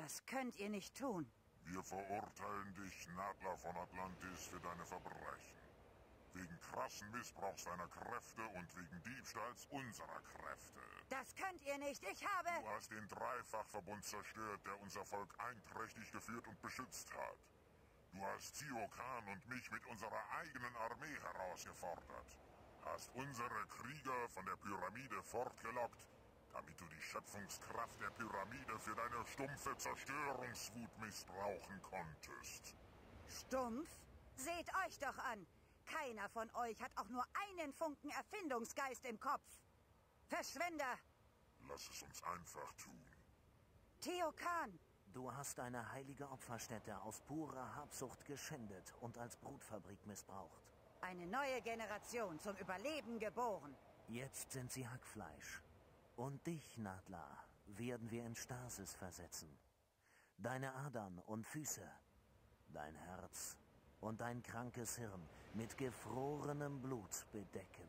Das könnt ihr nicht tun. Wir verurteilen dich, Nadler von Atlantis, für deine Verbrechen. Wegen krassen Missbrauchs deiner Kräfte und wegen Diebstahls unserer Kräfte. Das könnt ihr nicht, ich habe... Du hast den Dreifachverbund zerstört, der unser Volk einträchtig geführt und beschützt hat. Du hast Zio Khan und mich mit unserer eigenen Armee herausgefordert. Hast unsere Krieger von der Pyramide fortgelockt, damit du die Schöpfungskraft der Pyramide für deine stumpfe Zerstörungswut missbrauchen konntest. Stumpf? Seht euch doch an! Keiner von euch hat auch nur einen Funken Erfindungsgeist im Kopf. Verschwender! Lass es uns einfach tun. Tihocan! Du hast eine heilige Opferstätte aus purer Habsucht geschändet und als Brutfabrik missbraucht. Eine neue Generation zum Überleben geboren. Jetzt sind sie Hackfleisch. Und dich, Natla, werden wir in Stasis versetzen. Deine Adern und Füße, dein Herz und dein krankes Hirn mit gefrorenem Blut bedecken.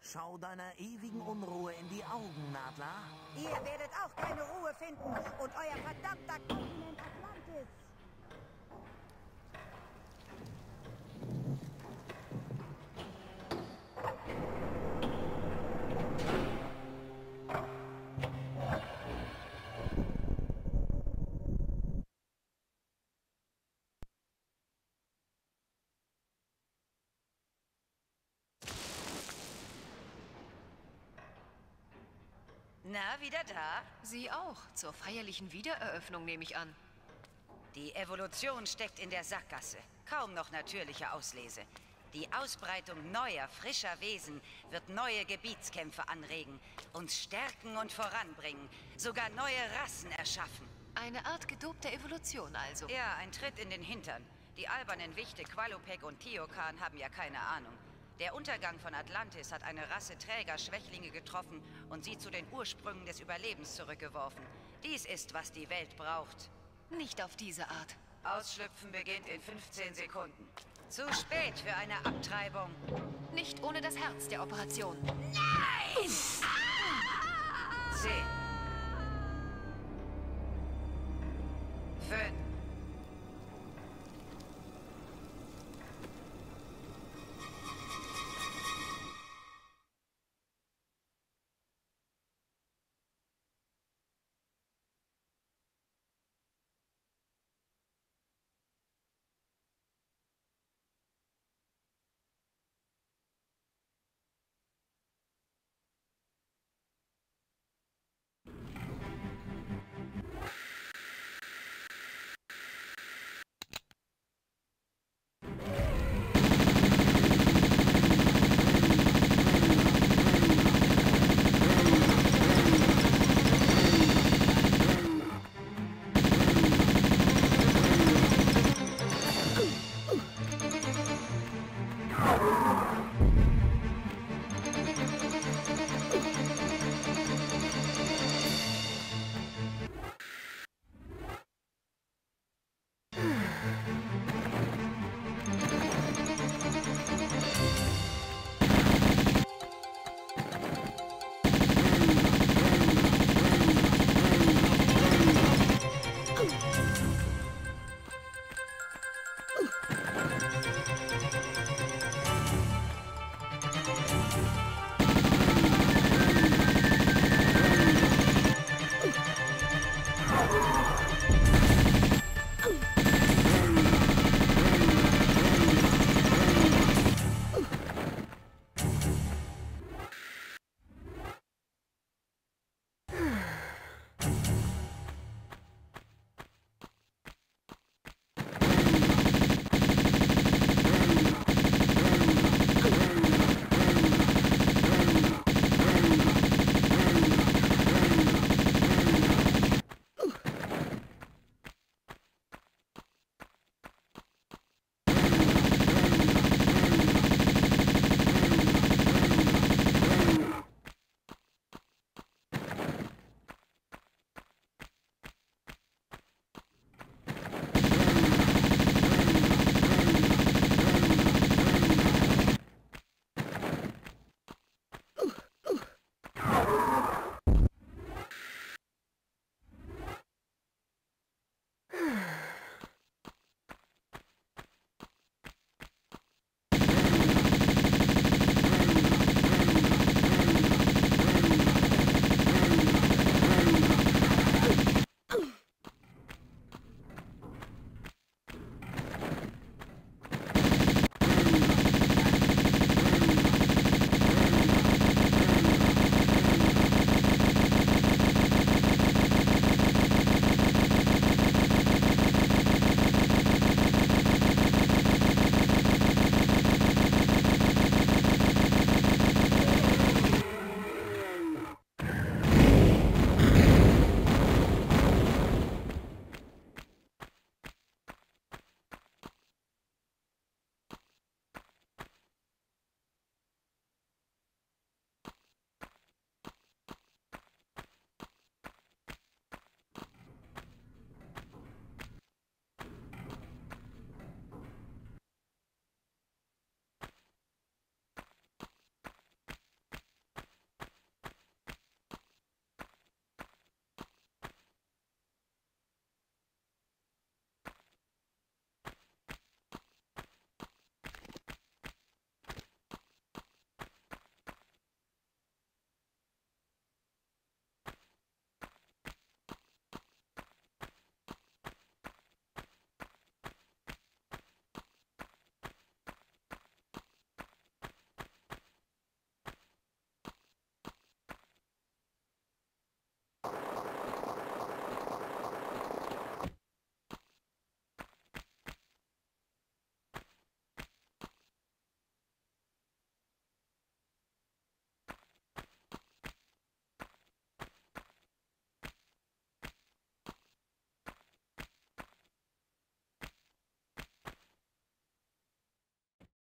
Schau deiner ewigen Unruhe in die Augen, Nadler. Ihr werdet auch keine Ruhe finden und euer verdammter Kontinent Atlantis. Na, wieder da? Sie auch. Zur feierlichen Wiedereröffnung nehme ich an. Die Evolution steckt in der Sackgasse. Kaum noch natürliche Auslese. Die Ausbreitung neuer, frischer Wesen wird neue Gebietskämpfe anregen, uns stärken und voranbringen, sogar neue Rassen erschaffen. Eine Art gedopter Evolution also. Ja, ein Tritt in den Hintern. Die albernen Wichte Qualopec und Tihocan haben ja keine Ahnung. Der Untergang von Atlantis hat eine Rasse träger Schwächlinge getroffen und sie zu den Ursprüngen des Überlebens zurückgeworfen. Dies ist, was die Welt braucht. Nicht auf diese Art. Ausschlüpfen beginnt in 15 Sekunden. Zu spät für eine Abtreibung. Nicht ohne das Herz der Operation. Nein! 10. 5.